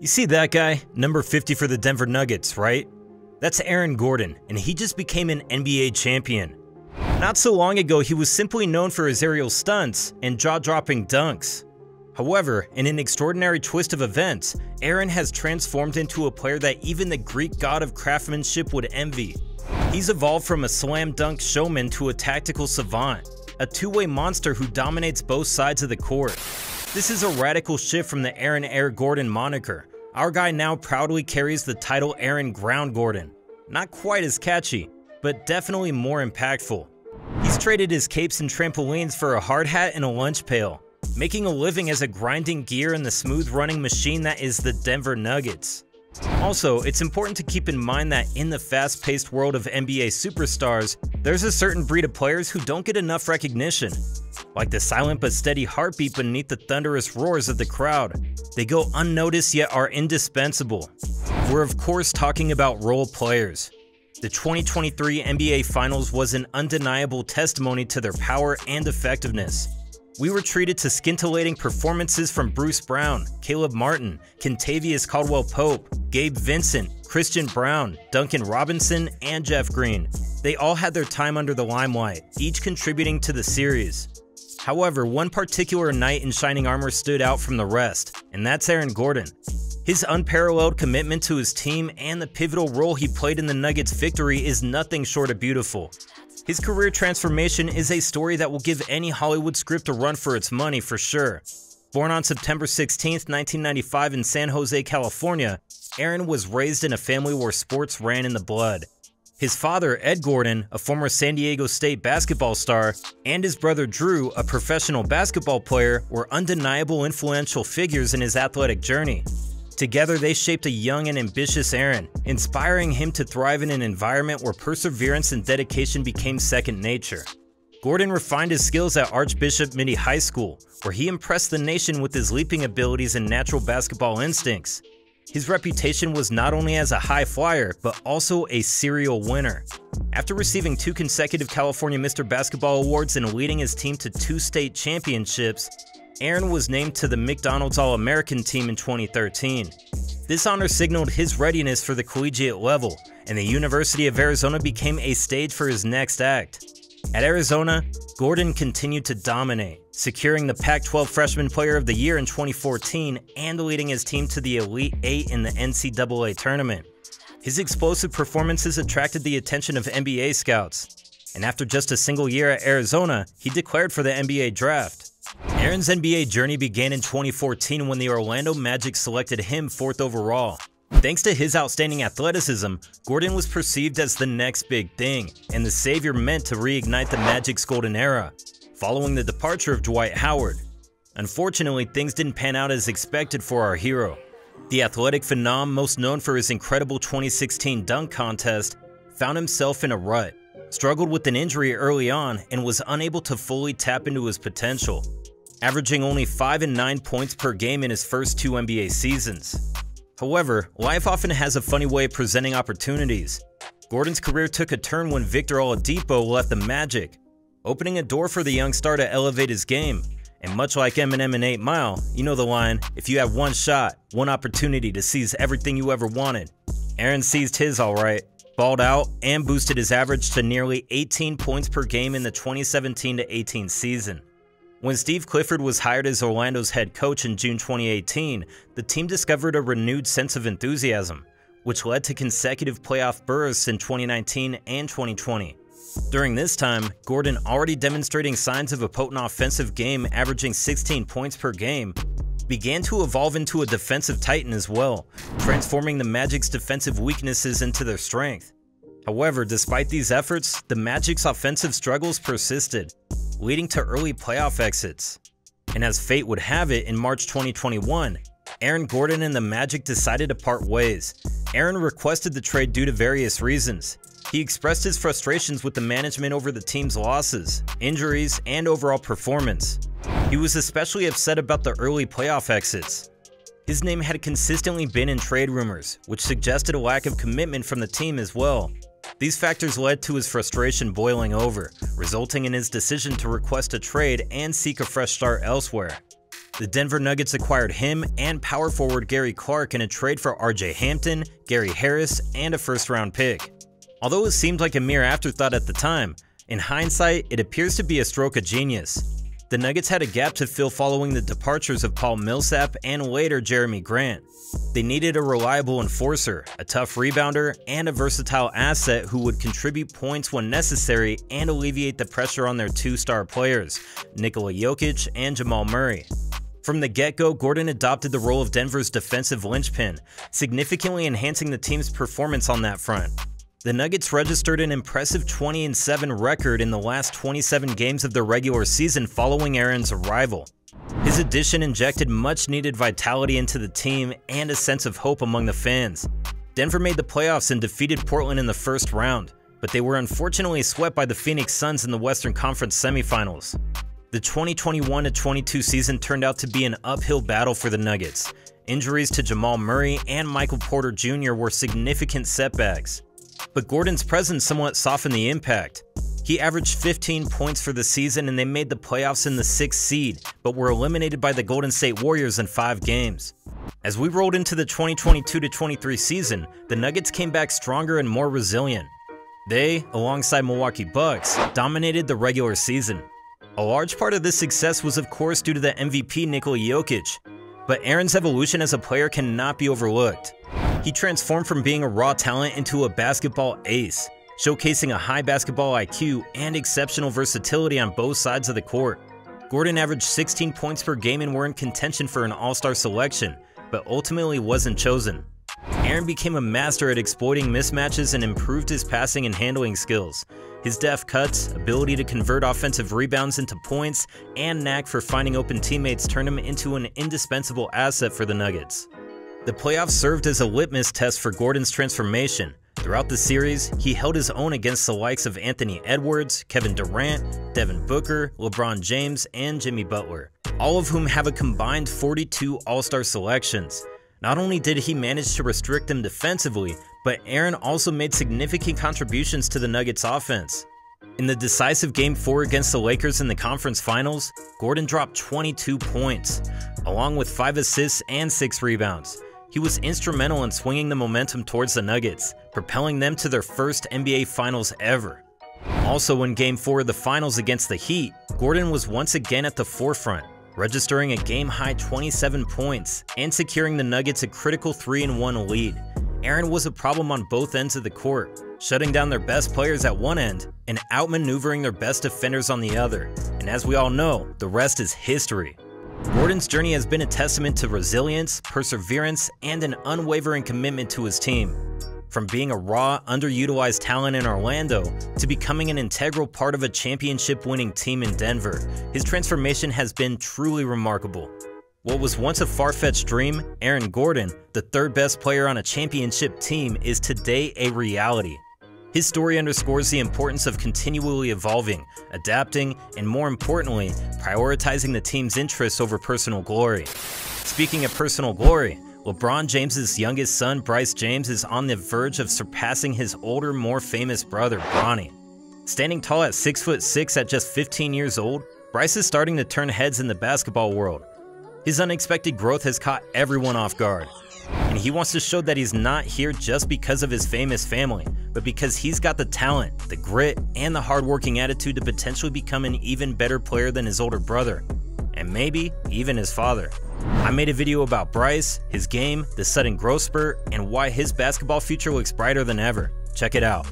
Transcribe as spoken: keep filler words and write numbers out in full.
You see that guy? Number fifty for the Denver Nuggets, right? That's Aaron Gordon, and he just became an N B A champion. Not so long ago, he was simply known for his aerial stunts and jaw-dropping dunks. However, in an extraordinary twist of events, Aaron has transformed into a player that even the Greek god of craftsmanship would envy. He's evolved from a slam dunk showman to a tactical savant, a two-way monster who dominates both sides of the court. This is a radical shift from the Aaron Air Gordon moniker. Our guy now proudly carries the title Aaron Ground Gordon. Not quite as catchy, but definitely more impactful. He's traded his capes and trampolines for a hard hat and a lunch pail, making a living as a grinding gear in the smooth-running machine that is the Denver Nuggets. Also, it's important to keep in mind that in the fast-paced world of N B A superstars, there's a certain breed of players who don't get enough recognition. Like the silent but steady heartbeat beneath the thunderous roars of the crowd. They go unnoticed yet are indispensable. We're of course talking about role players. The twenty twenty-three N B A Finals was an undeniable testimony to their power and effectiveness. We were treated to scintillating performances from Bruce Brown, Caleb Martin, Kentavious Caldwell-Pope, Gabe Vincent, Christian Brown, Duncan Robinson, and Jeff Green. They all had their time under the limelight, each contributing to the series. However, one particular knight in shining armor stood out from the rest, and that's Aaron Gordon. His unparalleled commitment to his team and the pivotal role he played in the Nuggets' victory is nothing short of beautiful. His career transformation is a story that will give any Hollywood script a run for its money for sure. Born on September sixteenth, nineteen ninety-five in San Jose, California, Aaron was raised in a family where sports ran in the blood. His father, Ed Gordon, a former San Diego State basketball star, and his brother Drew, a professional basketball player, were undeniable influential figures in his athletic journey. Together, they shaped a young and ambitious Aaron, inspiring him to thrive in an environment where perseverance and dedication became second nature. Gordon refined his skills at Archbishop Mitty High School, where he impressed the nation with his leaping abilities and natural basketball instincts. His reputation was not only as a high flyer, but also a serial winner. After receiving two consecutive California Mister Basketball awards and leading his team to two state championships, Aaron was named to the McDonald's All-American team in twenty thirteen. This honor signaled his readiness for the collegiate level, and the University of Arizona became a stage for his next act. At Arizona, Gordon continued to dominate, securing the Pac twelve Freshman Player of the Year in twenty fourteen and leading his team to the Elite Eight in the N C double A tournament. His explosive performances attracted the attention of N B A scouts, and after just a single year at Arizona, he declared for the N B A draft. Aaron's N B A journey began in twenty fourteen when the Orlando Magic selected him fourth overall. Thanks to his outstanding athleticism, Gordon was perceived as the next big thing, and the savior meant to reignite the Magic's golden era, following the departure of Dwight Howard. Unfortunately, things didn't pan out as expected for our hero. The athletic phenom, most known for his incredible twenty sixteen dunk contest, found himself in a rut, struggled with an injury early on, and was unable to fully tap into his potential, averaging only five and nine points per game in his first two N B A seasons. However, life often has a funny way of presenting opportunities. Gordon's career took a turn when Victor Oladipo left the Magic, opening a door for the young star to elevate his game. And much like Eminem and eight mile, you know the line, if you have one shot, one opportunity to seize everything you ever wanted. Aaron seized his alright, balled out, and boosted his average to nearly eighteen points per game in the twenty seventeen to eighteen season. When Steve Clifford was hired as Orlando's head coach in June twenty eighteen, the team discovered a renewed sense of enthusiasm, which led to consecutive playoff berths in twenty nineteen and twenty twenty. During this time, Gordon, already demonstrating signs of a potent offensive game averaging sixteen points per game, began to evolve into a defensive titan as well, transforming the Magic's defensive weaknesses into their strength. However, despite these efforts, the Magic's offensive struggles persisted, leading to early playoff exits. And as fate would have it, in March twenty twenty-one, Aaron Gordon and the Magic decided to part ways. Aaron requested the trade due to various reasons. He expressed his frustrations with the management over the team's losses, injuries, and overall performance. He was especially upset about the early playoff exits. His name had consistently been in trade rumors, which suggested a lack of commitment from the team as well. These factors led to his frustration boiling over, resulting in his decision to request a trade and seek a fresh start elsewhere. The Denver Nuggets acquired him and power forward Gary Clark in a trade for R J. Hampton, Gary Harris, and a first-round pick. Although it seemed like a mere afterthought at the time, in hindsight, it appears to be a stroke of genius. The Nuggets had a gap to fill following the departures of Paul Millsap and later Jeremy Grant. They needed a reliable enforcer, a tough rebounder, and a versatile asset who would contribute points when necessary and alleviate the pressure on their two-star players, Nikola Jokic and Jamal Murray. From the get-go, Gordon adopted the role of Denver's defensive linchpin, significantly enhancing the team's performance on that front. The Nuggets registered an impressive twenty and seven record in the last twenty-seven games of their regular season following Aaron's arrival. His addition injected much-needed vitality into the team and a sense of hope among the fans. Denver made the playoffs and defeated Portland in the first round, but they were unfortunately swept by the Phoenix Suns in the Western Conference semifinals. The twenty twenty-one twenty-two season turned out to be an uphill battle for the Nuggets. Injuries to Jamal Murray and Michael Porter Junior were significant setbacks, but Gordon's presence somewhat softened the impact. He averaged fifteen points for the season and they made the playoffs in the sixth seed, but were eliminated by the Golden State Warriors in five games. As we rolled into the twenty twenty-two twenty-three season, the Nuggets came back stronger and more resilient. They, alongside Milwaukee Bucks, dominated the regular season. A large part of this success was of course due to the M V P Nikola Jokic, but Aaron's evolution as a player cannot be overlooked. He transformed from being a raw talent into a basketball ace, showcasing a high basketball I Q and exceptional versatility on both sides of the court. Gordon averaged sixteen points per game and were in contention for an all-star selection, but ultimately wasn't chosen. Aaron became a master at exploiting mismatches and improved his passing and handling skills. His deft cuts, ability to convert offensive rebounds into points, and knack for finding open teammates turned him into an indispensable asset for the Nuggets. The playoffs served as a litmus test for Gordon's transformation. Throughout the series, he held his own against the likes of Anthony Edwards, Kevin Durant, Devin Booker, LeBron James, and Jimmy Butler, all of whom have a combined forty-two All-Star selections. Not only did he manage to restrict them defensively, but Aaron also made significant contributions to the Nuggets offense. In the decisive Game four against the Lakers in the conference finals, Gordon dropped twenty-two points, along with five assists and six rebounds. He was instrumental in swinging the momentum towards the Nuggets, propelling them to their first N B A Finals ever. Also in Game four of the finals against the Heat, Gordon was once again at the forefront, registering a game-high twenty-seven points and securing the Nuggets a critical three and one lead. Aaron was a problem on both ends of the court, shutting down their best players at one end and outmaneuvering their best defenders on the other, and as we all know, the rest is history. Gordon's journey has been a testament to resilience, perseverance, and an unwavering commitment to his team. From being a raw, underutilized talent in Orlando to becoming an integral part of a championship-winning team in Denver, his transformation has been truly remarkable. What was once a far-fetched dream, Aaron Gordon, the third best player on a championship team, is today a reality. His story underscores the importance of continually evolving, adapting, and more importantly, prioritizing the team's interests over personal glory. Speaking of personal glory, LeBron James's youngest son, Bryce James, is on the verge of surpassing his older, more famous brother, Bronny. Standing tall at six foot six at just fifteen years old, Bryce is starting to turn heads in the basketball world. His unexpected growth has caught everyone off guard, and he wants to show that he's not here just because of his famous family, but because he's got the talent, the grit, and the hardworking attitude to potentially become an even better player than his older brother, and maybe even his father. I made a video about Bryce, his game, the sudden growth spurt, and why his basketball future looks brighter than ever. Check it out.